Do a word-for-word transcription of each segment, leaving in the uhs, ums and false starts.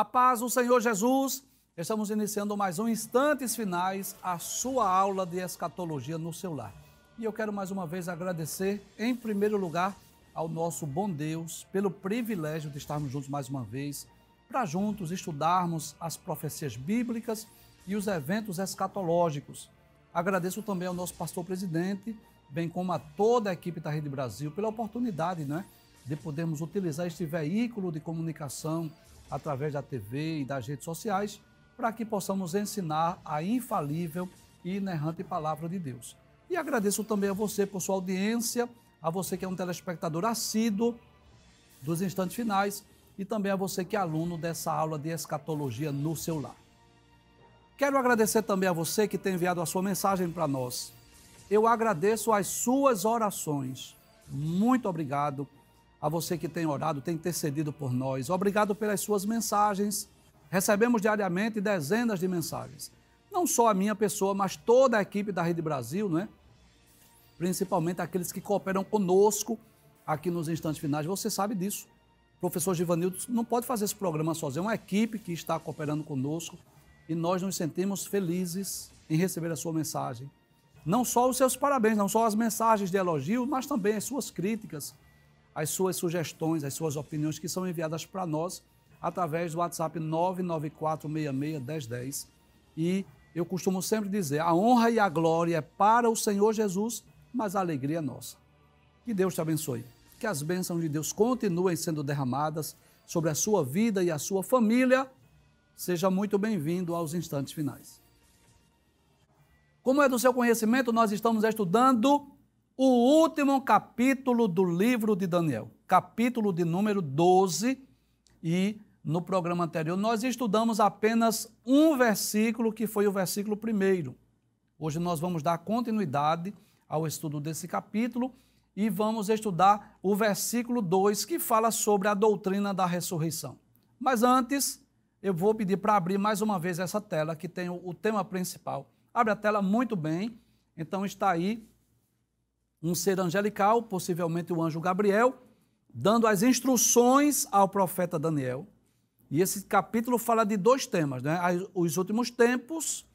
A paz do Senhor Jesus, estamos iniciando mais um Instantes Finais, a sua aula de escatologia no seu lar. E eu quero mais uma vez agradecer, em primeiro lugar, ao nosso bom Deus, pelo privilégio de estarmos juntos mais uma vez, para juntos estudarmos as profecias bíblicas e os eventos escatológicos. Agradeço também ao nosso pastor presidente, bem como a toda a equipe da Rede Brasil, pela oportunidade, né, de podermos utilizar este veículo de comunicação através da T V e das redes sociais, para que possamos ensinar a infalível e inerrante palavra de Deus. E agradeço também a você por sua audiência, a você que é um telespectador assíduo dos Instantes Finais e também a você que é aluno dessa aula de escatologia no seu lar. Quero agradecer também a você que tem enviado a sua mensagem para nós. Eu agradeço as suas orações. Muito obrigado a você que tem orado, tem intercedido por nós. Obrigado pelas suas mensagens. Recebemos diariamente dezenas de mensagens. Não só a minha pessoa, mas toda a equipe da Rede Brasil, né? Principalmente aqueles que cooperam conosco aqui nos Instantes Finais. Você sabe disso. O professor Givanildo não pode fazer esse programa sozinho. É uma equipe que está cooperando conosco. E nós nos sentimos felizes em receber a sua mensagem. Não só os seus parabéns, não só as mensagens de elogio, mas também as suas críticas, as suas sugestões, as suas opiniões que são enviadas para nós através do WhatsApp nove nove quatro seis seis um zero um zero. E eu costumo sempre dizer, a honra e a glória é para o Senhor Jesus, mas a alegria é nossa. Que Deus te abençoe. Que as bênçãos de Deus continuem sendo derramadas sobre a sua vida e a sua família. Seja muito bem-vindo aos Instantes Finais. Como é do seu conhecimento, nós estamos estudando o último capítulo do livro de Daniel, capítulo de número doze, e no programa anterior nós estudamos apenas um versículo, que foi o versículo primeiro. Hoje nós vamos dar continuidade ao estudo desse capítulo e vamos estudar o versículo dois, que fala sobre a doutrina da ressurreição. Mas antes, eu vou pedir para abrir mais uma vez essa tela, que tem o, o tema principal. Abre a tela muito bem. Então está aí um ser angelical, possivelmente o anjo Gabriel, dando as instruções ao profeta Daniel. E esse capítulo fala de dois temas, né? Os últimos tempos,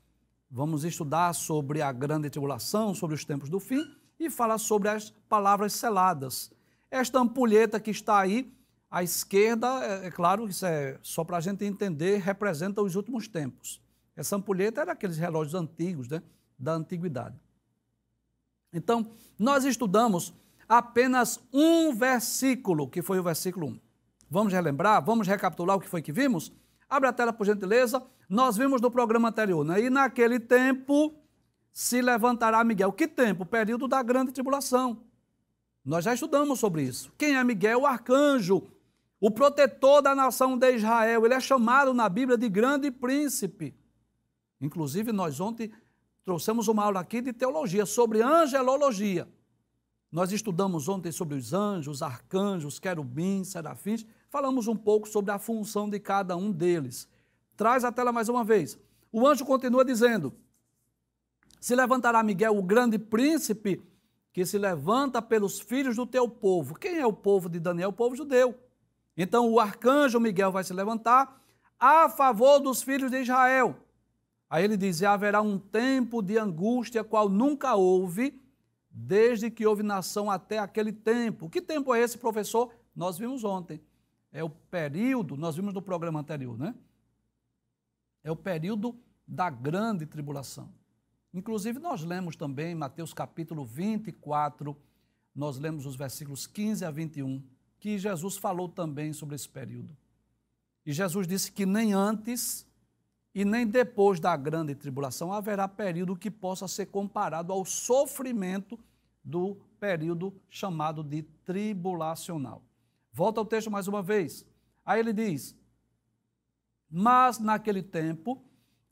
vamos estudar sobre a grande tribulação, sobre os tempos do fim, e fala sobre as palavras seladas. Esta ampulheta que está aí, a esquerda, é, é claro, isso é só para a gente entender, representa os últimos tempos. Essa ampulheta era aqueles relógios antigos, né, da antiguidade. Então, nós estudamos apenas um versículo, que foi o versículo um. Vamos relembrar, vamos recapitular o que foi que vimos? Abre a tela, por gentileza. Nós vimos no programa anterior, né? E naquele tempo se levantará Miguel. Que tempo? O período da grande tribulação. Nós já estudamos sobre isso. Quem é Miguel? O arcanjo. O protetor da nação de Israel, ele é chamado na Bíblia de grande príncipe. Inclusive, nós ontem trouxemos uma aula aqui de teologia, sobre angelologia. Nós estudamos ontem sobre os anjos, arcanjos, querubins, serafins. Falamos um pouco sobre a função de cada um deles. Traz a tela mais uma vez. O anjo continua dizendo, se levantará Miguel, o grande príncipe, que se levanta pelos filhos do teu povo. Quem é o povo de Daniel? O povo judeu. Então, o arcanjo Miguel vai se levantar a favor dos filhos de Israel. Aí ele diz, e haverá um tempo de angústia, qual nunca houve, desde que houve nação até aquele tempo. Que tempo é esse, professor? Nós vimos ontem. É o período, nós vimos no programa anterior, né? É o período da grande tribulação. Inclusive, nós lemos também, em Mateus capítulo vinte e quatro, nós lemos os versículos quinze a vinte e um, que Jesus falou também sobre esse período. E Jesus disse que nem antes e nem depois da grande tribulação haverá período que possa ser comparado ao sofrimento do período chamado de tribulacional. Volta ao texto mais uma vez. Aí ele diz, mas naquele tempo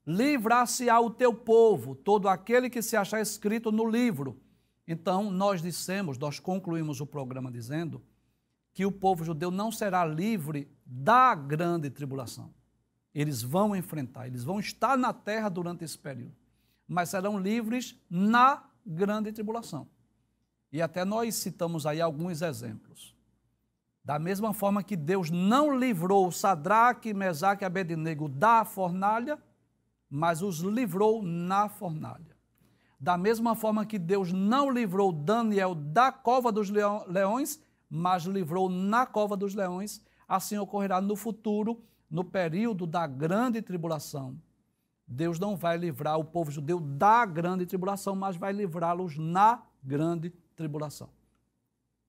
livrar-se-á o teu povo, todo aquele que se achar escrito no livro. Então nós dissemos, nós concluímos o programa dizendo que o povo judeu não será livre da grande tribulação. Eles vão enfrentar, eles vão estar na terra durante esse período, mas serão livres na grande tribulação. E até nós citamos aí alguns exemplos. Da mesma forma que Deus não livrou Sadraque, Mesaque e Abednego da fornalha, mas os livrou na fornalha. Da mesma forma que Deus não livrou Daniel da cova dos leões, mas livrou na cova dos leões, assim ocorrerá no futuro, no período da grande tribulação. Deus não vai livrar o povo judeu da grande tribulação, mas vai livrá-los na grande tribulação.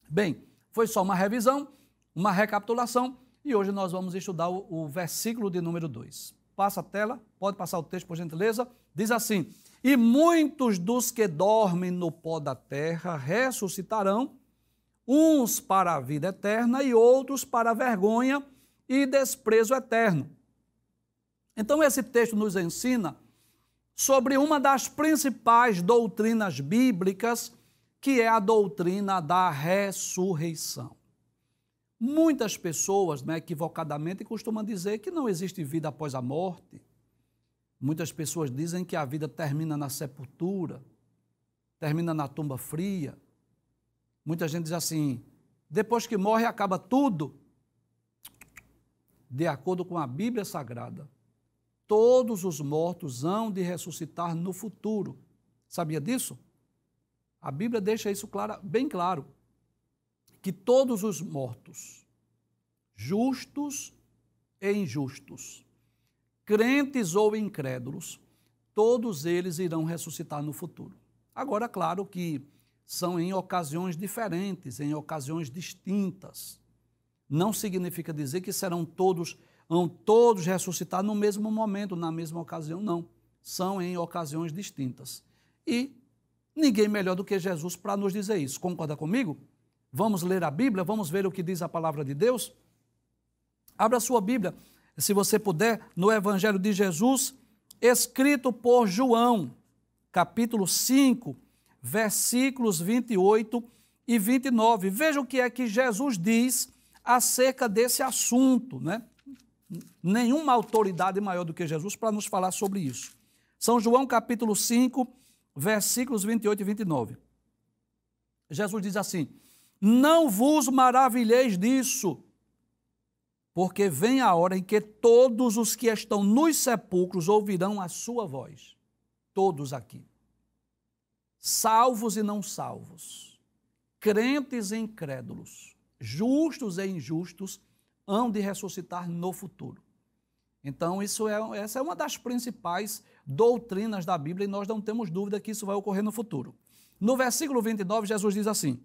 Bem, foi só uma revisão, uma recapitulação, e hoje nós vamos estudar o, o versículo de número dois. Passa a tela, pode passar o texto, por gentileza. Diz assim: e muitos dos que dormem no pó da terra ressuscitarão, uns para a vida eterna e outros para a vergonha e desprezo eterno. Então esse texto nos ensina sobre uma das principais doutrinas bíblicas, que é a doutrina da ressurreição. Muitas pessoas, né, equivocadamente, costumam dizer que não existe vida após a morte. Muitas pessoas dizem que a vida termina na sepultura, termina na tumba fria. Muita gente diz assim: depois que morre acaba tudo. De acordo com a Bíblia Sagrada, todos os mortos hão de ressuscitar no futuro. Sabia disso? A Bíblia deixa isso clara, bem claro, que todos os mortos, justos e injustos, crentes ou incrédulos, todos eles irão ressuscitar no futuro. Agora, claro que são em ocasiões diferentes, em ocasiões distintas. Não significa dizer que serão todos, vão todos ressuscitar no mesmo momento, na mesma ocasião, não. São em ocasiões distintas. E ninguém melhor do que Jesus para nos dizer isso. Concorda comigo? Vamos ler a Bíblia, vamos ver o que diz a palavra de Deus? Abra sua Bíblia, se você puder, no Evangelho de Jesus, escrito por João, capítulo cinco, versículos vinte e oito e vinte e nove. Veja o que é que Jesus diz acerca desse assunto, né? Nenhuma autoridade maior do que Jesus para nos falar sobre isso. São João, capítulo cinco, versículos vinte e oito e vinte e nove. Jesus diz assim: não vos maravilheis disso, porque vem a hora em que todos os que estão nos sepulcros ouvirão a sua voz. Todos aqui, salvos e não salvos, crentes e incrédulos, justos e injustos, hão de ressuscitar no futuro. Então, isso é, essa é uma das principais doutrinas da Bíblia, e nós não temos dúvida que isso vai ocorrer no futuro. No versículo vinte e nove, Jesus diz assim: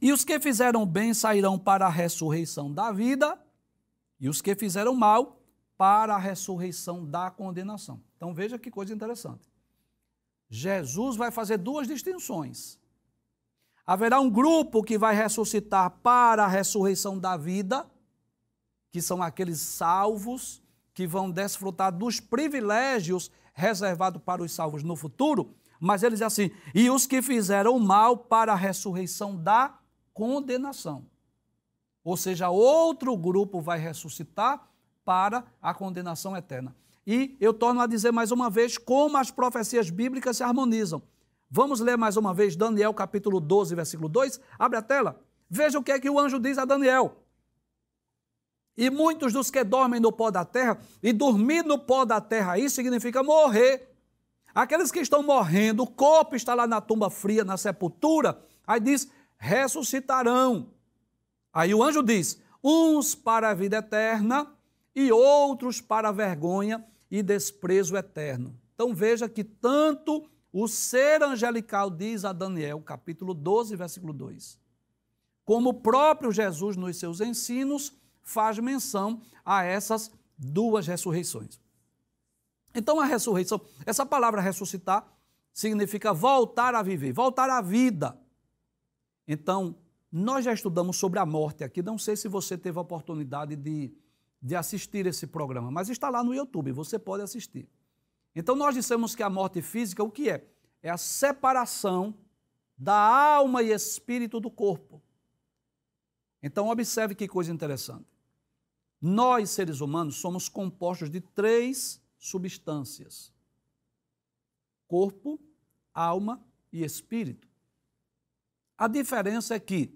e os que fizeram bem sairão para a ressurreição da vida, e os que fizeram mal para a ressurreição da condenação. Então, veja que coisa interessante. Jesus vai fazer duas distinções. Haverá um grupo que vai ressuscitar para a ressurreição da vida, que são aqueles salvos que vão desfrutar dos privilégios reservados para os salvos no futuro, mas ele diz assim: e os que fizeram mal para a ressurreição da condenação. Ou seja, outro grupo vai ressuscitar para a condenação eterna. E eu torno a dizer mais uma vez como as profecias bíblicas se harmonizam. Vamos ler mais uma vez Daniel capítulo doze, versículo dois. Abre a tela. Veja o que é que o anjo diz a Daniel. E muitos dos que dormem no pó da terra, e dormir no pó da terra aí significa morrer. Aqueles que estão morrendo, o corpo está lá na tumba fria, na sepultura, aí diz, ressuscitarão. Aí o anjo diz, uns para a vida eterna e outros para a vergonha e desprezo eterno. Então veja que tanto o ser angelical diz a Daniel, capítulo doze, versículo dois, como o próprio Jesus nos seus ensinos faz menção a essas duas ressurreições. Então a ressurreição, essa palavra ressuscitar significa voltar a viver, voltar à vida. Então, nós já estudamos sobre a morte aqui, não sei se você teve a oportunidade de, de assistir esse programa, mas está lá no YouTube, você pode assistir. Então nós dissemos que a morte física, o que é? É a separação da alma e espírito do corpo. Então observe que coisa interessante. Nós, seres humanos, somos compostos de três substâncias: corpo, alma e espírito. A diferença é que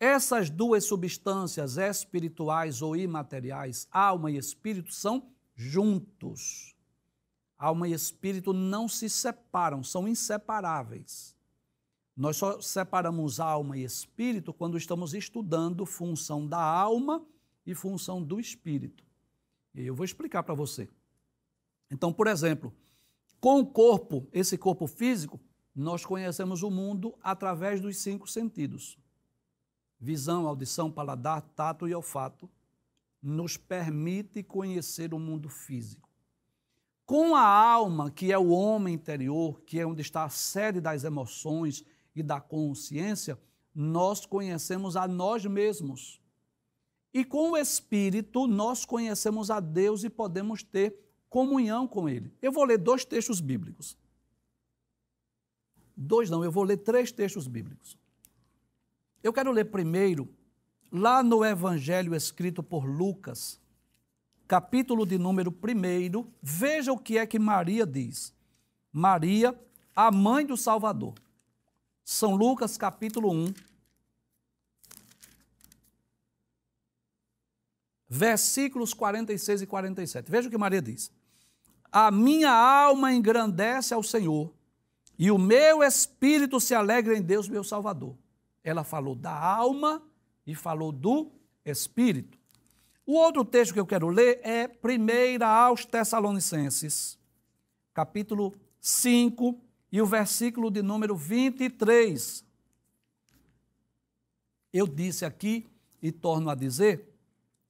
Essas duas substâncias espirituais ou imateriais, alma e espírito, são juntos. Alma e espírito não se separam, são inseparáveis. Nós só separamos alma e espírito quando estamos estudando função da alma e função do espírito. E eu vou explicar para você. Então, por exemplo, com o corpo, esse corpo físico, nós conhecemos o mundo através dos cinco sentidos. Visão, audição, paladar, tato e olfato nos permite conhecer o mundo físico. Com a alma, que é o homem interior, que é onde está a sede das emoções e da consciência, nós conhecemos a nós mesmos. E com o espírito, nós conhecemos a Deus e podemos ter comunhão com Ele. Eu vou ler dois textos bíblicos. Dois não, eu vou ler três textos bíblicos. Eu quero ler primeiro, lá no Evangelho escrito por Lucas, capítulo de número primeiro, veja o que é que Maria diz. Maria, a mãe do Salvador. São Lucas, capítulo um, versículos quarenta e seis e quarenta e sete. Veja o que Maria diz. A minha alma engrandece ao Senhor, e o meu espírito se alegra em Deus, meu Salvador. Ela falou da alma e falou do espírito. O outro texto que eu quero ler é primeiro aos Tessalonicenses, capítulo cinco, e o versículo de número vinte e três. Eu disse aqui, e torno a dizer,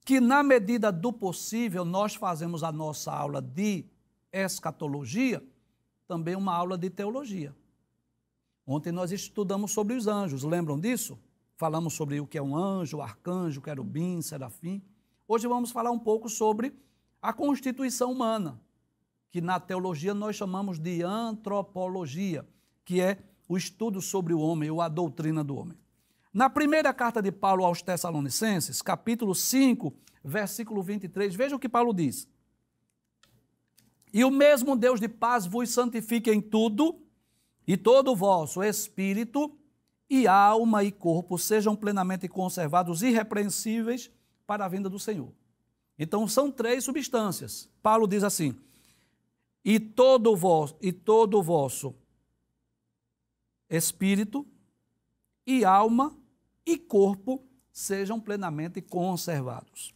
que na medida do possível nós fazemos a nossa aula de escatologia, também uma aula de teologia. Ontem nós estudamos sobre os anjos, lembram disso? Falamos sobre o que é um anjo, arcanjo, querubim, serafim. Hoje vamos falar um pouco sobre a constituição humana, que na teologia nós chamamos de antropologia, que é o estudo sobre o homem, ou a doutrina do homem. Na primeira carta de Paulo aos Tessalonicenses, capítulo cinco, versículo vinte e três, veja o que Paulo diz. E o mesmo Deus de paz vos santifique em tudo, e todo o vosso espírito e alma e corpo sejam plenamente conservados irrepreensíveis para a vinda do Senhor. Então são três substâncias. Paulo diz assim, e todo o vosso, e todo o vosso espírito e alma e corpo sejam plenamente conservados.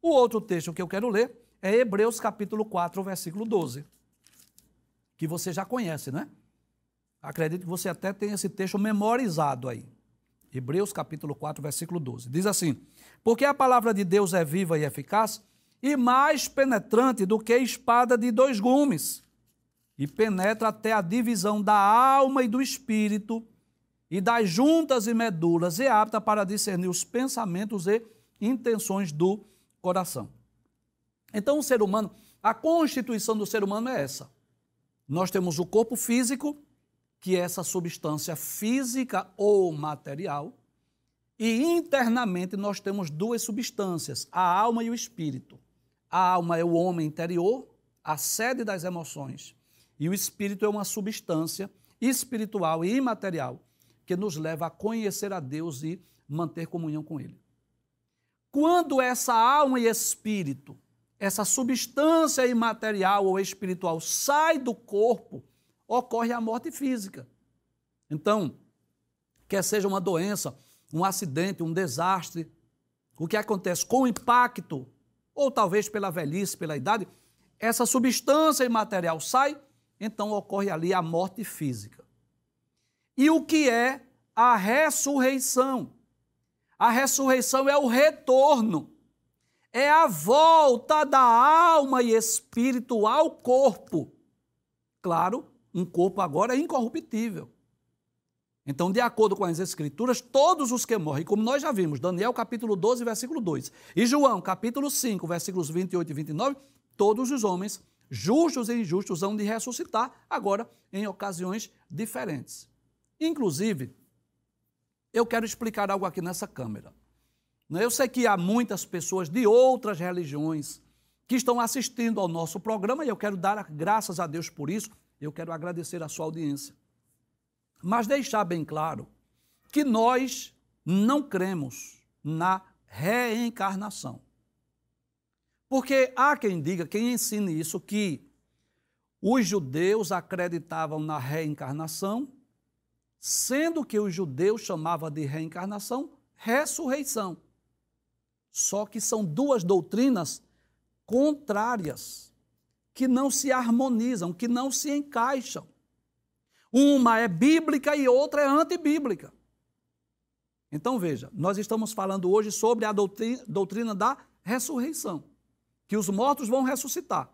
O outro texto que eu quero ler é Hebreus capítulo quatro, versículo doze, que você já conhece, não é? Acredito que você até tenha esse texto memorizado aí. Hebreus capítulo quatro, versículo doze. Diz assim, porque a palavra de Deus é viva e eficaz, e mais penetrante do que espada de dois gumes, e penetra até a divisão da alma e do espírito, e das juntas e medulas, e apta para discernir os pensamentos e intenções do coração. Então o ser humano, a constituição do ser humano é essa. Nós temos o corpo físico, que é essa substância física ou material, e internamente nós temos duas substâncias, a alma e o espírito. A alma é o homem interior, a sede das emoções, e o espírito é uma substância espiritual e imaterial que nos leva a conhecer a Deus e manter comunhão com Ele. Quando essa alma e espírito, essa substância imaterial ou espiritual sai do corpo, ocorre a morte física. Então, quer seja uma doença, um acidente, um desastre, o que acontece com o impacto, ou talvez pela velhice, pela idade, essa substância imaterial sai, então ocorre ali a morte física. E o que é a ressurreição? A ressurreição é o retorno, é a volta da alma e espírito ao corpo. Claro, um corpo agora é incorruptível. Então, de acordo com as Escrituras, todos os que morrem, como nós já vimos, Daniel capítulo doze, versículo dois, e João capítulo cinco, versículos vinte e oito e vinte e nove, todos os homens, justos e injustos, hão de ressuscitar, agora em ocasiões diferentes. Inclusive, eu quero explicar algo aqui nessa câmera. Eu sei que há muitas pessoas de outras religiões que estão assistindo ao nosso programa, e eu quero dar graças a Deus por isso. Eu quero agradecer a sua audiência, mas deixar bem claro que nós não cremos na reencarnação. Porque há quem diga, quem ensine isso, que os judeus acreditavam na reencarnação, sendo que os judeus chamavam de reencarnação ressurreição. Só que são duas doutrinas contrárias, que não se harmonizam, que não se encaixam. Uma é bíblica e outra é antibíblica. Então veja, nós estamos falando hoje sobre a doutrina, doutrina da ressurreição, que os mortos vão ressuscitar.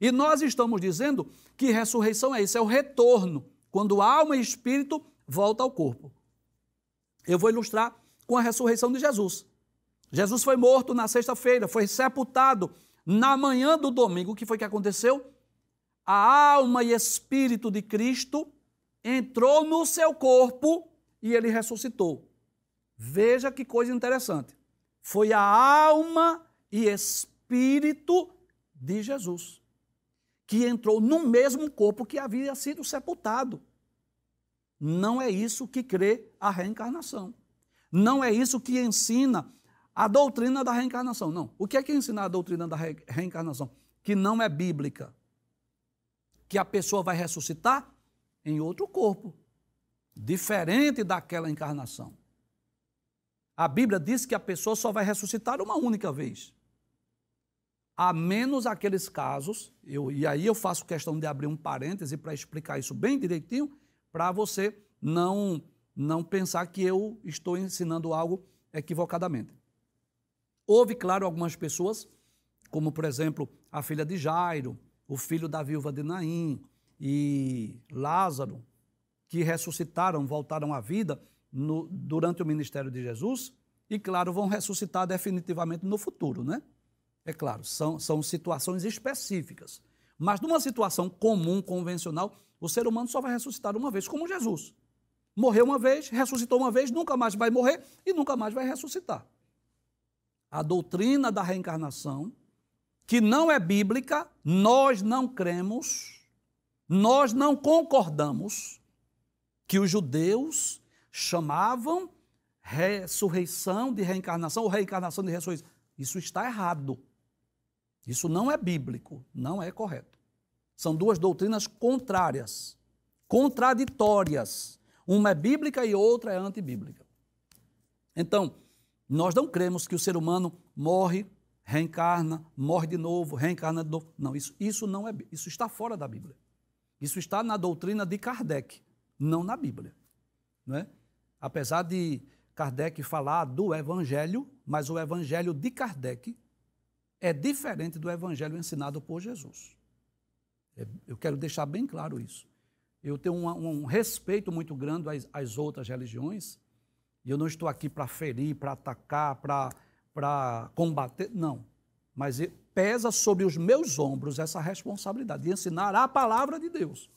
E nós estamos dizendo que ressurreição é isso, é o retorno, quando alma e espírito voltam ao corpo. Eu vou ilustrar com a ressurreição de Jesus. Jesus foi morto na sexta-feira, foi sepultado na manhã do domingo. O que foi que aconteceu? A alma e espírito de Cristo entrou no seu corpo e ele ressuscitou. Veja que coisa interessante. Foi a alma e espírito de Jesus que entrou no mesmo corpo que havia sido sepultado. Não é isso que crê a reencarnação. Não é isso que ensina a doutrina da reencarnação, não. O que é que ensina a doutrina da re- reencarnação? Que não é bíblica. Que a pessoa vai ressuscitar em outro corpo, diferente daquela encarnação. A Bíblia diz que a pessoa só vai ressuscitar uma única vez. A menos aqueles casos, eu, e aí eu faço questão de abrir um parêntese para explicar isso bem direitinho, para você não, não pensar que eu estou ensinando algo equivocadamente. Houve, claro, algumas pessoas, como por exemplo a filha de Jairo, o filho da viúva de Naim e Lázaro, que ressuscitaram, voltaram à vida no, durante o ministério de Jesus, e claro, vão ressuscitar definitivamente no futuro, né? É claro, são, são situações específicas. Mas numa situação comum, convencional, o ser humano só vai ressuscitar uma vez, como Jesus. Morreu uma vez, ressuscitou uma vez, nunca mais vai morrer e nunca mais vai ressuscitar. A doutrina da reencarnação, que não é bíblica, nós não cremos, nós não concordamos, que os judeus chamavam ressurreição de reencarnação ou reencarnação de ressurreição. Isso está errado. Isso não é bíblico, não é correto. São duas doutrinas contrárias, contraditórias. Uma é bíblica e outra é antibíblica. Então, nós não cremos que o ser humano morre, reencarna, morre de novo, reencarna de novo. Não, isso, isso não é, isso está fora da Bíblia. Isso está na doutrina de Kardec, não na Bíblia. Não é? Apesar de Kardec falar do Evangelho, mas o Evangelho de Kardec é diferente do evangelho ensinado por Jesus. Eu quero deixar bem claro isso. Eu tenho um, um respeito muito grande às, às outras religiões, e eu não estou aqui para ferir, para atacar, para combater, não. Mas pesa sobre os meus ombros essa responsabilidade de ensinar a palavra de Deus.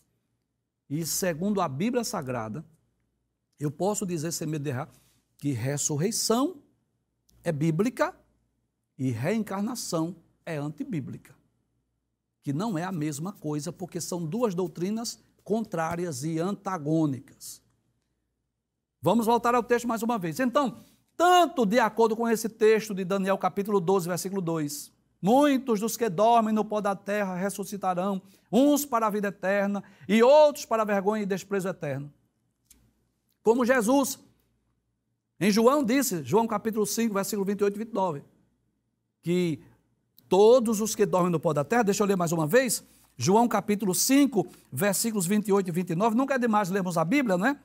E segundo a Bíblia Sagrada, eu posso dizer sem medo de errar que ressurreição é bíblica, e reencarnação é antibíblica, que não é a mesma coisa, porque são duas doutrinas contrárias e antagônicas. Vamos voltar ao texto mais uma vez. Então, tanto de acordo com esse texto de Daniel capítulo doze, versículo dois, muitos dos que dormem no pó da terra ressuscitarão, uns para a vida eterna e outros para a vergonha e desprezo eterno. Como Jesus, em João disse, João capítulo cinco, versículo vinte e oito e vinte e nove, que todos os que dormem no pó da terra, deixa eu ler mais uma vez, João capítulo cinco, versículos vinte e oito e vinte e nove, nunca é demais lermos a Bíblia, né?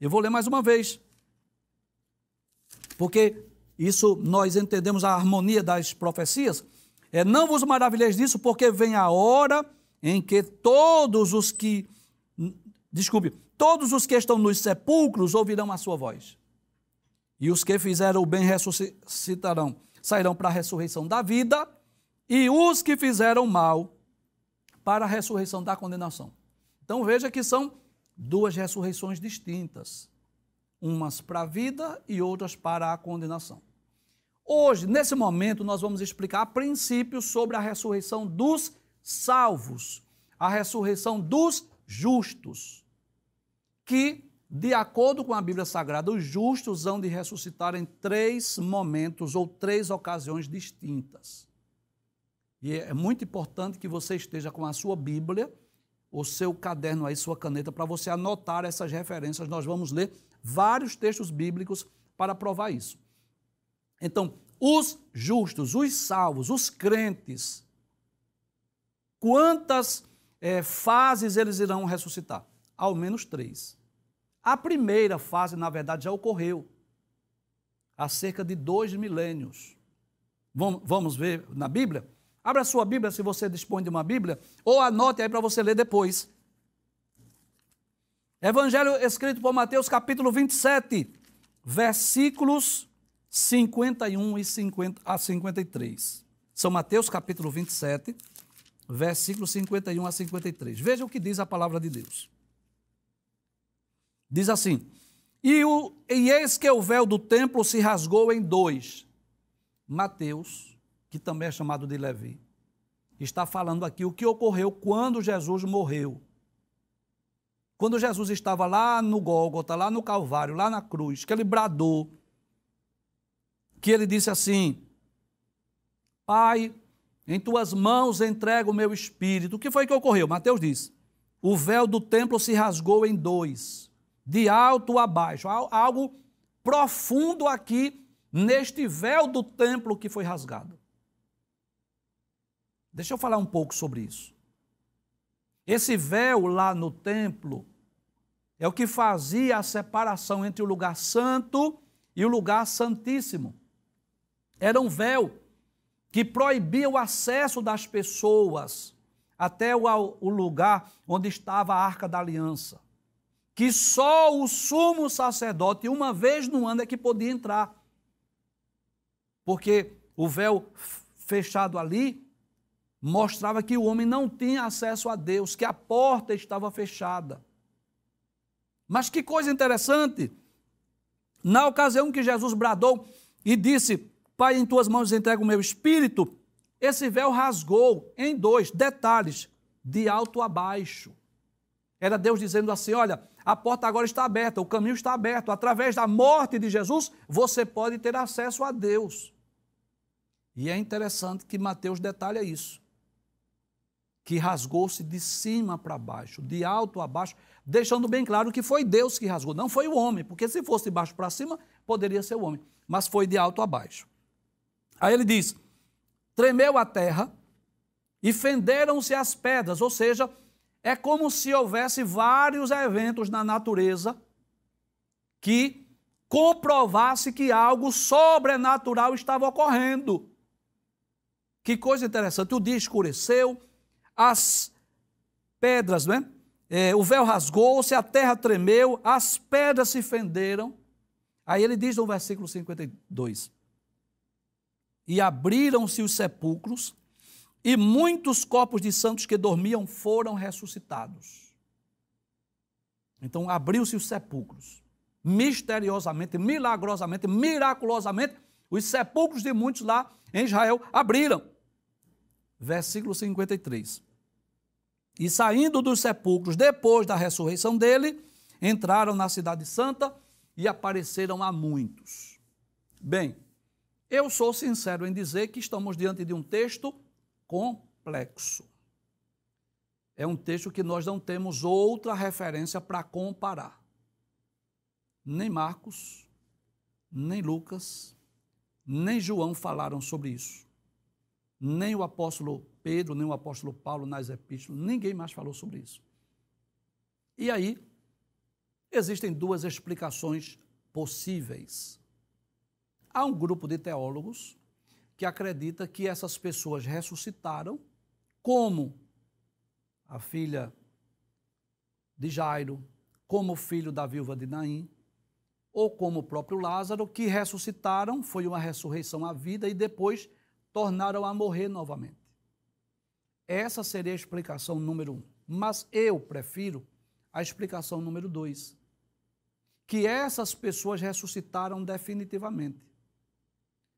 Eu vou ler mais uma vez, porque isso nós entendemos a harmonia das profecias. É, não vos maravilheis disso, porque vem a hora em que todos os que, desculpe, todos os que estão nos sepulcros ouvirão a sua voz, e os que fizeram o bem ressuscitarão, sairão para a ressurreição da vida, e os que fizeram mal para a ressurreição da condenação. Então veja que são duas ressurreições distintas, umas para a vida e outras para a condenação. Hoje, nesse momento, nós vamos explicar princípios sobre a ressurreição dos salvos, a ressurreição dos justos, que De acordo com a Bíblia Sagrada, os justos hão de ressuscitar em três momentos ou três ocasiões distintas. E é muito importante que você esteja com a sua Bíblia, o seu caderno aí, sua caneta, para você anotar essas referências. Nós vamos ler vários textos bíblicos para provar isso. Então, os justos, os salvos, os crentes, quantas é, fases eles irão ressuscitar? Ao menos três. A primeira fase, na verdade, já ocorreu há cerca de dois milênios. Vamos, vamos ver na Bíblia? Abra a sua Bíblia, se você dispõe de uma Bíblia, ou anote aí para você ler depois. Evangelho escrito por Mateus, capítulo vinte e sete, versículos cinquenta e um a cinquenta e três. São Mateus, capítulo vinte e sete, versículos cinquenta e um a cinquenta e três. Veja o que diz a palavra de Deus. Diz assim: e, o, e eis que o véu do templo se rasgou em dois. Mateus, que também é chamado de Levi, está falando aqui o que ocorreu quando Jesus morreu. Quando Jesus estava lá no Gólgota, lá no Calvário, lá na cruz, que ele bradou, que ele disse assim: Pai, em tuas mãos entrego o meu espírito. O que foi que ocorreu? Mateus diz: o véu do templo se rasgou em dois, de alto a baixo. Algo profundo aqui neste véu do templo que foi rasgado. Deixa eu falar um pouco sobre isso. Esse véu lá no templo é o que fazia a separação entre o lugar santo e o lugar santíssimo. Era um véu que proibia o acesso das pessoas até o lugar onde estava a Arca da Aliança, que só o sumo sacerdote, uma vez no ano, é que podia entrar. Porque o véu fechado ali mostrava que o homem não tinha acesso a Deus, que a porta estava fechada. Mas que coisa interessante, na ocasião que Jesus bradou e disse: Pai, em tuas mãos entrego o meu espírito, esse véu rasgou em dois, detalhes, de alto a baixo. Era Deus dizendo assim: olha, a porta agora está aberta, o caminho está aberto, através da morte de Jesus, você pode ter acesso a Deus. E é interessante que Mateus detalha isso, que rasgou-se de cima para baixo, de alto a baixo, deixando bem claro que foi Deus que rasgou, não foi o homem, porque se fosse de baixo para cima, poderia ser o homem, mas foi de alto a baixo. Aí ele diz: tremeu a terra e fenderam-se as pedras, ou seja, é como se houvesse vários eventos na natureza que comprovasse que algo sobrenatural estava ocorrendo. Que coisa interessante, o dia escureceu, as pedras, né? É, o véu rasgou-se, a terra tremeu, as pedras se fenderam. Aí ele diz no versículo cinquenta e dois, e abriram-se os sepulcros, e muitos corpos de santos que dormiam foram ressuscitados. Então abriu-se os sepulcros, misteriosamente, milagrosamente, miraculosamente, os sepulcros de muitos lá em Israel abriram. Versículo cinquenta e três. E saindo dos sepulcros, depois da ressurreição dele, entraram na cidade santa e apareceram a muitos. Bem, eu sou sincero em dizer que estamos diante de um texto complexo. É um texto que nós não temos outra referência para comparar. Nem Marcos, nem Lucas, nem João falaram sobre isso. Nem o apóstolo Pedro, nem o apóstolo Paulo nas epístolas, ninguém mais falou sobre isso. E aí, existem duas explicações possíveis. Há um grupo de teólogos que acredita que essas pessoas ressuscitaram, como a filha de Jairo, como o filho da viúva de Naim, ou como o próprio Lázaro, que ressuscitaram, foi uma ressurreição à vida e depois tornaram a morrer novamente. Essa seria a explicação número um. Mas eu prefiro a explicação número dois, que essas pessoas ressuscitaram definitivamente,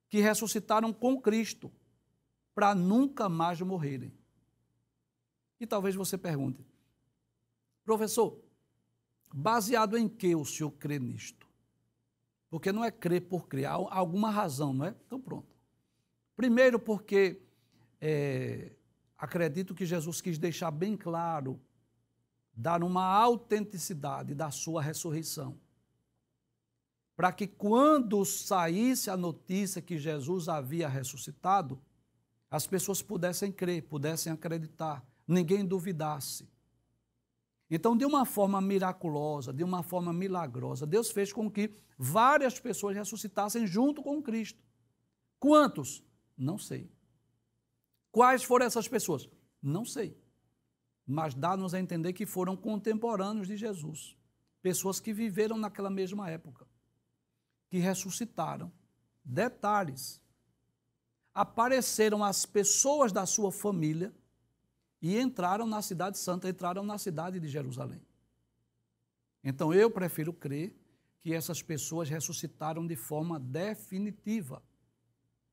que ressuscitaram com Cristo, para nunca mais morrerem. E talvez você pergunte: professor, Baseado em que o senhor crê nisto? Porque não é crer por crer, há alguma razão, não é? Então pronto. Primeiro porque é, acredito que Jesus quis deixar bem claro, dar uma autenticidade da sua ressurreição, para que quando saísse a notícia que Jesus havia ressuscitado, as pessoas pudessem crer, pudessem acreditar, ninguém duvidasse. Então, de uma forma miraculosa, de uma forma milagrosa, Deus fez com que várias pessoas ressuscitassem junto com Cristo. Quantos? Não sei. Quais foram essas pessoas? Não sei. Mas dá-nos a entender que foram contemporâneos de Jesus, pessoas que viveram naquela mesma época, que ressuscitaram. Detalhes. Apareceram as pessoas da sua família e entraram na cidade santa, entraram na cidade de Jerusalém. Então eu prefiro crer que essas pessoas ressuscitaram de forma definitiva.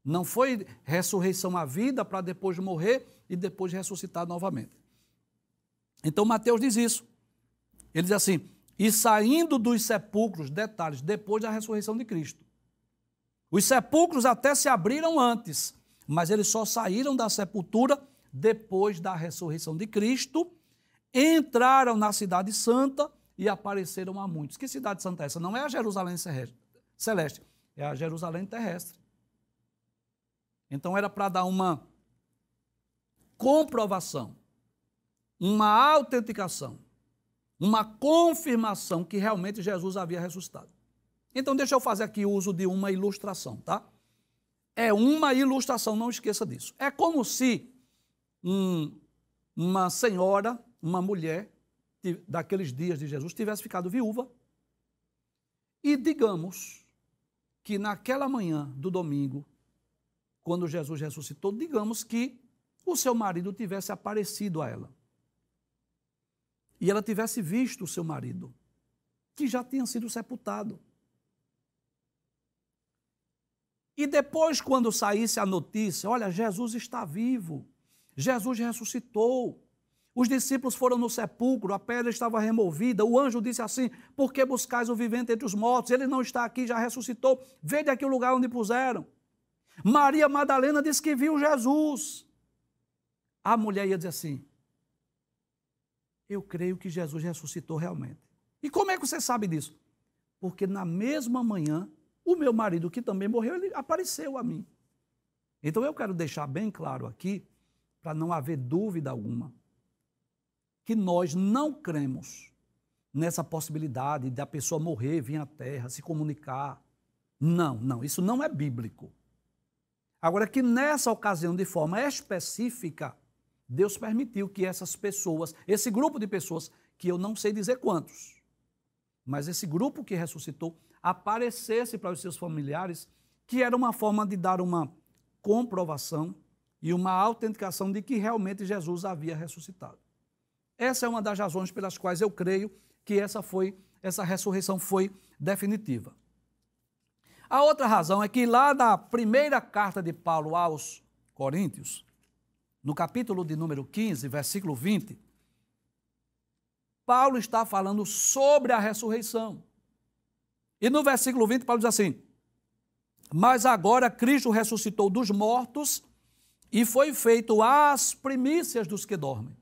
Não foi ressurreição à vida para depois morrer e depois ressuscitar novamente. Então Mateus diz isso. Ele diz assim, e saindo dos sepulcros, detalhes, depois da ressurreição de Cristo. Os sepulcros até se abriram antes, mas eles só saíram da sepultura depois da ressurreição de Cristo, entraram na cidade santa e apareceram a muitos. Que cidade santa é essa? Não é a Jerusalém celeste, é a Jerusalém terrestre. Então era para dar uma comprovação, uma autenticação, uma confirmação que realmente Jesus havia ressuscitado. Então deixa eu fazer aqui uso de uma ilustração, tá? É uma ilustração, não esqueça disso. É como se Um, uma senhora, uma mulher daqueles dias de Jesus tivesse ficado viúva e digamos que naquela manhã do domingo, quando Jesus ressuscitou, digamos que o seu marido tivesse aparecido a ela e ela tivesse visto o seu marido, que já tinha sido sepultado. E depois, quando saísse a notícia, olha, Jesus está vivo, Jesus ressuscitou, os discípulos foram no sepulcro, a pedra estava removida, o anjo disse assim, por que buscais o vivente entre os mortos? Ele não está aqui, já ressuscitou, vede aqui o lugar onde puseram. Maria Madalena disse que viu Jesus. A mulher ia dizer assim, eu creio que Jesus ressuscitou realmente. E como é que você sabe disso? Porque na mesma manhã, o meu marido que também morreu, ele apareceu a mim. Então eu quero deixar bem claro aqui, para não haver dúvida alguma, que nós não cremos nessa possibilidade da pessoa morrer, vir à terra, se comunicar. Não, não, isso não é bíblico. Agora, que nessa ocasião, de forma específica, Deus permitiu que essas pessoas, esse grupo de pessoas, que eu não sei dizer quantos, mas esse grupo que ressuscitou, aparecesse para os seus familiares, que era uma forma de dar uma comprovação e uma autenticação de que realmente Jesus havia ressuscitado. Essa é uma das razões pelas quais eu creio que essa, foi, essa ressurreição foi definitiva. A outra razão é que lá na primeira carta de Paulo aos Coríntios, no capítulo de número quinze, versículo vinte, Paulo está falando sobre a ressurreição. E no versículo vinte, Paulo diz assim, mas agora Cristo ressuscitou dos mortos, e foi feito as primícias dos que dormem.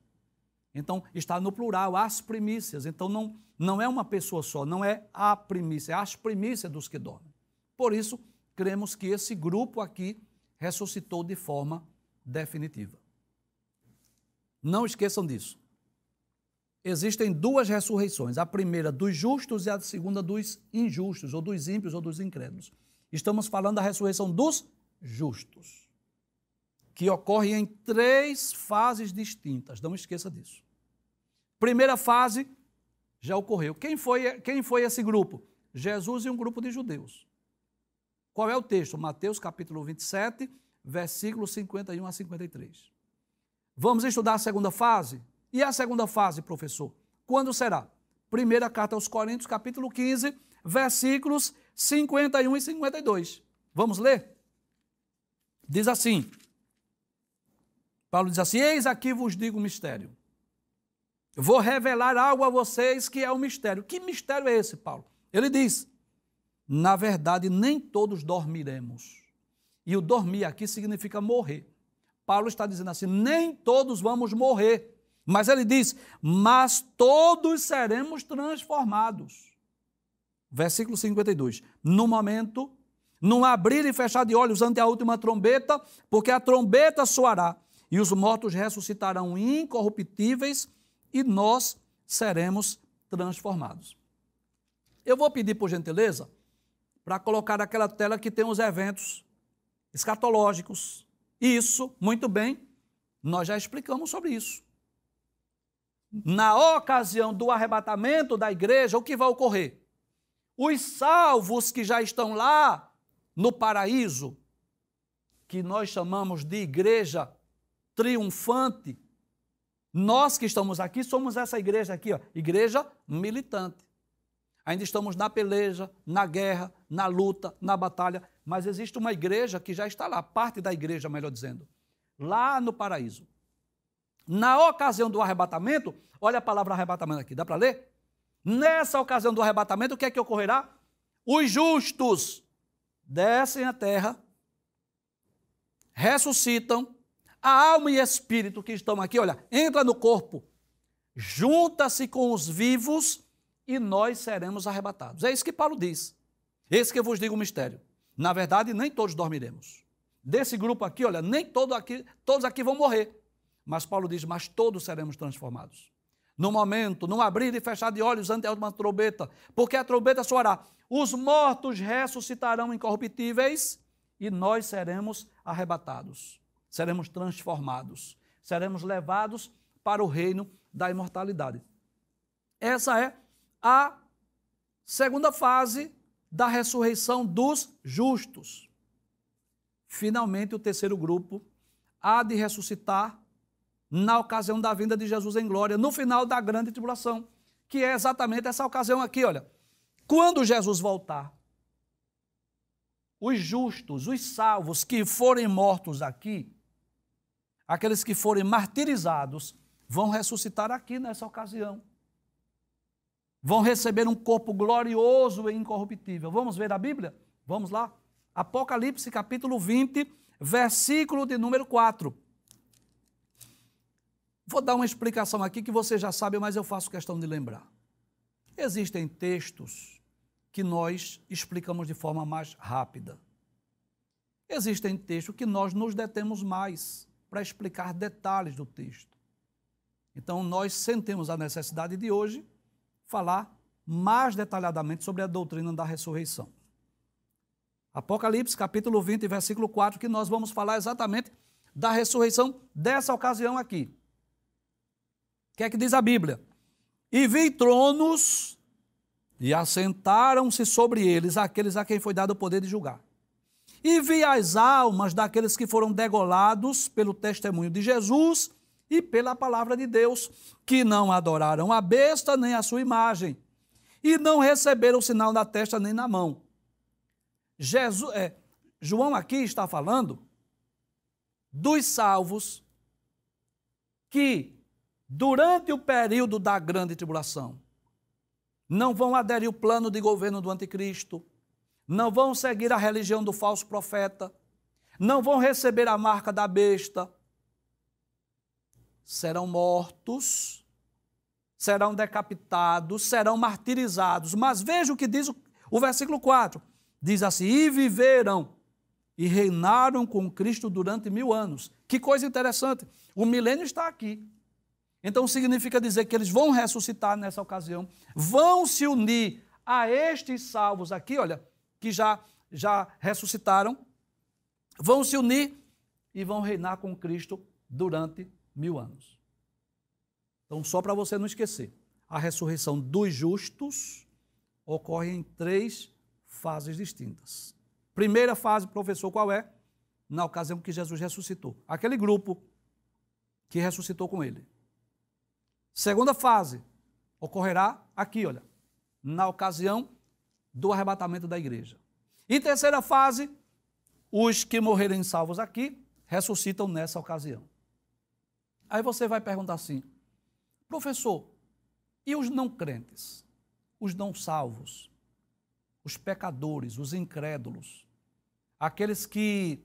Então, está no plural, as primícias. Então, não, não é uma pessoa só, não é a primícia, é as primícias dos que dormem. Por isso, cremos que esse grupo aqui ressuscitou de forma definitiva. Não esqueçam disso. Existem duas ressurreições, a primeira dos justos e a segunda dos injustos, ou dos ímpios, ou dos incrédulos. Estamos falando da ressurreição dos justos, que ocorre em três fases distintas, não esqueça disso. Primeira fase já ocorreu. Quem foi, quem foi esse grupo? Jesus e um grupo de judeus. Qual é o texto? Mateus capítulo vinte e sete, versículos cinquenta e um a cinquenta e três. Vamos estudar a segunda fase? E a segunda fase, professor? Quando será? Primeira carta aos Coríntios, capítulo quinze, versículos cinquenta e um e cinquenta e dois. Vamos ler? Diz assim, Paulo diz assim, eis aqui vos digo um mistério. Eu vou revelar algo a vocês que é um mistério. Que mistério é esse, Paulo? Ele diz, na verdade, nem todos dormiremos. E o dormir aqui significa morrer. Paulo está dizendo assim, nem todos vamos morrer. Mas ele diz, mas todos seremos transformados. Versículo cinquenta e dois. No momento, num abrir e fechar de olhos ante a última trombeta, porque a trombeta soará e os mortos ressuscitarão incorruptíveis e nós seremos transformados. Eu vou pedir, por gentileza, para colocar aquela tela que tem os eventos escatológicos. Isso, muito bem, nós já explicamos sobre isso. Na ocasião do arrebatamento da igreja, o que vai ocorrer? Os salvos que já estão lá no paraíso, que nós chamamos de igreja triunfante, nós que estamos aqui somos essa igreja aqui, ó, igreja militante. Ainda estamos na peleja, na guerra, na luta, na batalha, mas existe uma igreja que já está lá, parte da igreja, melhor dizendo, lá no paraíso. Na ocasião do arrebatamento, olha a palavra arrebatamento aqui, dá para ler? Nessa ocasião do arrebatamento, o que é que ocorrerá? Os justos descem à terra, ressuscitam, a alma e espírito que estão aqui, olha, entra no corpo, junta-se com os vivos, e nós seremos arrebatados. É isso que Paulo diz. Esse que eu vos digo o mistério. Na verdade, nem todos dormiremos. Desse grupo aqui, olha, nem todo aqui, todos aqui vão morrer. Mas Paulo diz, mas todos seremos transformados. No momento, num abrir e fechar de olhos ante a última trombeta, porque a trombeta soará. Os mortos ressuscitarão incorruptíveis e nós seremos arrebatados. Seremos transformados. Seremos levados para o reino da imortalidade. Essa é a segunda fase da ressurreição dos justos. Finalmente, o terceiro grupo há de ressuscitar na ocasião da vinda de Jesus em glória, no final da grande tribulação, que é exatamente essa ocasião aqui, olha. Quando Jesus voltar, os justos, os salvos que forem mortos aqui, aqueles que forem martirizados, vão ressuscitar aqui nessa ocasião. Vão receber um corpo glorioso e incorruptível. Vamos ver a Bíblia? Vamos lá. Apocalipse, capítulo vinte, versículo de número quatro. Vou dar uma explicação aqui que você já sabe, mas eu faço questão de lembrar. Existem textos que nós explicamos de forma mais rápida. Existem textos que nós nos detemos mais para explicar detalhes do texto. Então, nós sentimos a necessidade de hoje falar mais detalhadamente sobre a doutrina da ressurreição. Apocalipse, capítulo vinte, versículo quatro, que nós vamos falar exatamente da ressurreição dessa ocasião aqui. O que é que diz a Bíblia? E vi tronos, e assentaram-se sobre eles aqueles a quem foi dado o poder de julgar. E vi as almas daqueles que foram degolados pelo testemunho de Jesus e pela palavra de Deus, que não adoraram a besta nem a sua imagem, e não receberam o sinal na testa nem na mão. Jesus, é, João aqui está falando dos salvos que, durante o período da grande tribulação, não vão aderir ao plano de governo do anticristo, não vão seguir a religião do falso profeta, não vão receber a marca da besta, serão mortos, serão decapitados, serão martirizados. Mas veja o que diz o, o versículo quatro. Diz assim, e viveram e reinaram com Cristo durante mil anos. Que coisa interessante. O milênio está aqui. Então significa dizer que eles vão ressuscitar nessa ocasião, vão se unir a estes salvos aqui, olha, que já, já ressuscitaram, vão se unir e vão reinar com Cristo durante mil anos. Então, só para você não esquecer, a ressurreição dos justos ocorre em três fases distintas. Primeira fase, professor, qual é? Na ocasião que Jesus ressuscitou, aquele grupo que ressuscitou com ele. Segunda fase, ocorrerá aqui, olha, na ocasião do arrebatamento da igreja. E terceira fase, os que morrerem salvos aqui, ressuscitam nessa ocasião. Aí você vai perguntar assim, Professor, e os não crentes, os não salvos, os pecadores, os incrédulos, aqueles que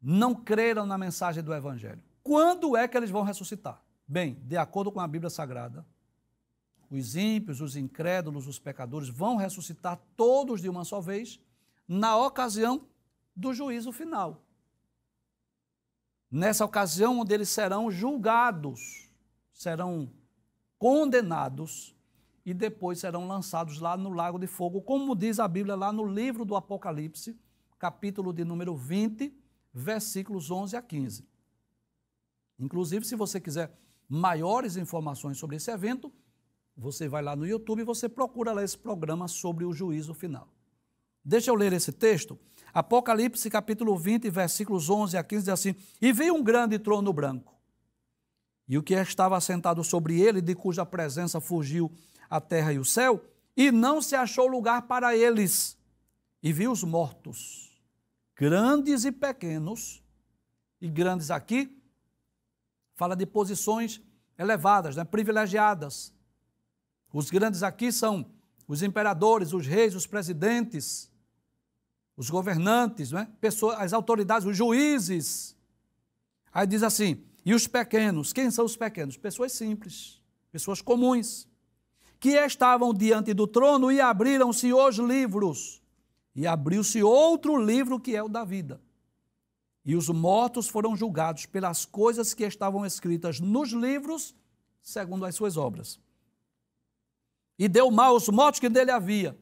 não creram na mensagem do Evangelho, quando é que eles vão ressuscitar? Bem, de acordo com a Bíblia Sagrada, os ímpios, os incrédulos, os pecadores vão ressuscitar todos de uma só vez na ocasião do juízo final. Nessa ocasião onde eles serão julgados, serão condenados e depois serão lançados lá no Lago de Fogo, como diz a Bíblia lá no livro do Apocalipse, capítulo de número vinte, versículos onze a quinze. Inclusive, se você quiser maiores informações sobre esse evento, você vai lá no YouTube e você procura lá esse programa sobre o juízo final. Deixa eu ler esse texto. Apocalipse, capítulo vinte, versículos onze a quinze, diz assim: E veio um grande trono branco, e o que estava assentado sobre ele, de cuja presença fugiu a terra e o céu, e não se achou lugar para eles. E viu os mortos, grandes e pequenos, e grandes aqui fala de posições elevadas, né, privilegiadas. Os grandes aqui são os imperadores, os reis, os presidentes, os governantes, né? Pessoas, as autoridades, os juízes. Aí diz assim, e os pequenos, quem são os pequenos? Pessoas simples, pessoas comuns, que estavam diante do trono e abriram-se os livros. E abriu-se outro livro que é o da vida. E os mortos foram julgados pelas coisas que estavam escritas nos livros, segundo as suas obras. E deu mal aos mortos que dele havia.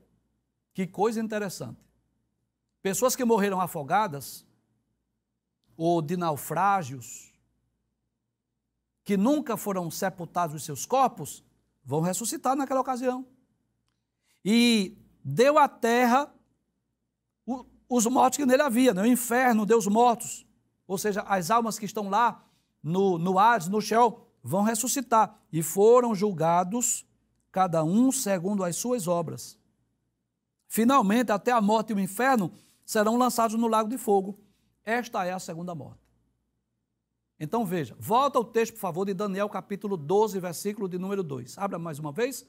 Que coisa interessante. Pessoas que morreram afogadas, ou de naufrágios, que nunca foram sepultados os seus corpos, vão ressuscitar naquela ocasião. E deu à terra os mortos que nele havia, né? O inferno deu os mortos, ou seja, as almas que estão lá no, no Hades, no Sheol, vão ressuscitar. E foram julgados cada um segundo as suas obras. Finalmente, até a morte e o inferno serão lançados no Lago de Fogo. Esta é a segunda morte. Então veja, volta o texto, por favor, de Daniel, capítulo doze, versículo de número dois. Abra mais uma vez.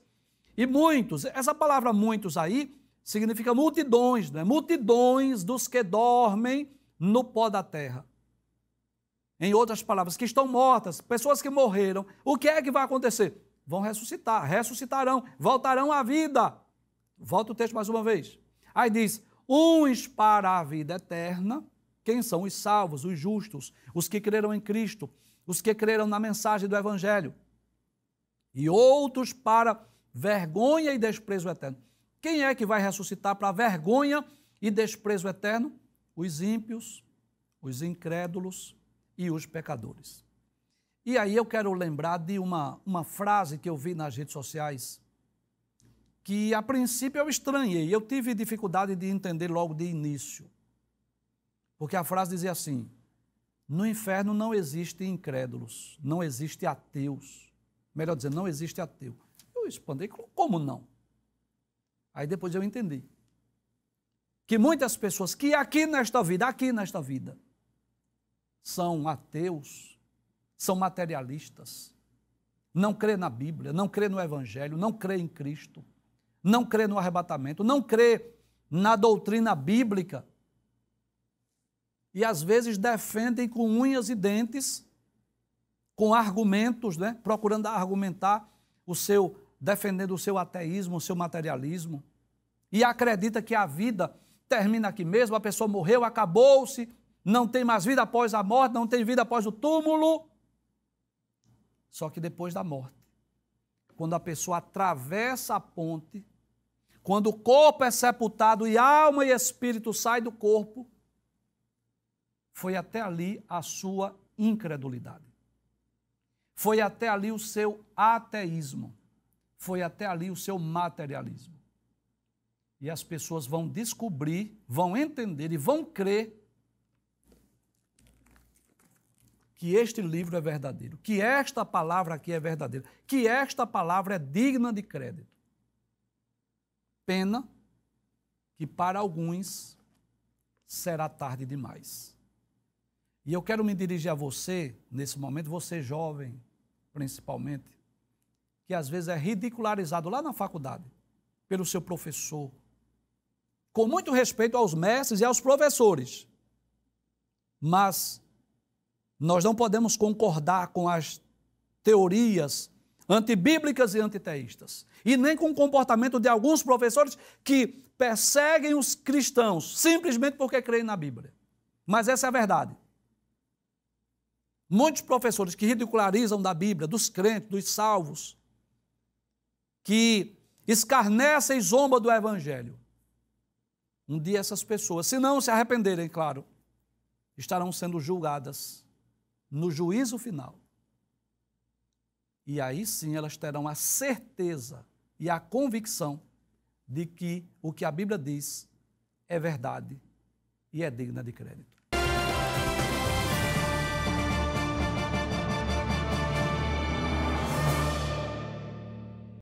E muitos, essa palavra muitos aí, significa multidões, não é? Multidões dos que dormem no pó da terra. Em outras palavras, que estão mortas, pessoas que morreram. O que é que vai acontecer? Vão ressuscitar, ressuscitarão, voltarão à vida. Volta o texto mais uma vez. Aí diz, uns para a vida eterna, quem são os salvos, os justos, os que creram em Cristo, os que creram na mensagem do Evangelho. E outros para vergonha e desprezo eterno. Quem é que vai ressuscitar para vergonha e desprezo eterno? Os ímpios, os incrédulos e os pecadores. E aí eu quero lembrar de uma, uma frase que eu vi nas redes sociais, que a princípio eu estranhei, eu tive dificuldade de entender logo de início, porque a frase dizia assim, no inferno não existe incrédulos, não existe ateus, melhor dizer, não existe ateu. Eu expandei, como não? Aí depois eu entendi, que muitas pessoas que aqui nesta vida, aqui nesta vida, são ateus, são materialistas, não crê na Bíblia, não crê no Evangelho, não crê em Cristo, não crê no arrebatamento, não crê na doutrina bíblica e às vezes defendem com unhas e dentes, com argumentos, né? Procurando argumentar o seu, defendendo o seu ateísmo, o seu materialismo e acredita que a vida termina aqui mesmo, a pessoa morreu, acabou-se, não tem mais vida após a morte, não tem vida após o túmulo. Só que depois da morte, quando a pessoa atravessa a ponte, quando o corpo é sepultado e alma e espírito saem do corpo, foi até ali a sua incredulidade. Foi até ali o seu ateísmo. Foi até ali o seu materialismo. E as pessoas vão descobrir, vão entender e vão crer que este livro é verdadeiro, que esta palavra aqui é verdadeira, que esta palavra é digna de crédito. Pena que para alguns será tarde demais. E eu quero me dirigir a você, nesse momento, você jovem, principalmente, que às vezes é ridicularizado lá na faculdade, pelo seu professor, com muito respeito aos mestres e aos professores, mas nós não podemos concordar com as teorias antibíblicas e antiteístas, e nem com o comportamento de alguns professores que perseguem os cristãos, simplesmente porque creem na Bíblia. Mas essa é a verdade. Muitos professores que ridicularizam da Bíblia, dos crentes, dos salvos, que escarnecem e zombam do Evangelho, um dia essas pessoas, se não se arrependerem, claro, estarão sendo julgadas no juízo final. E aí sim elas terão a certeza e a convicção de que o que a Bíblia diz é verdade e é digna de crédito.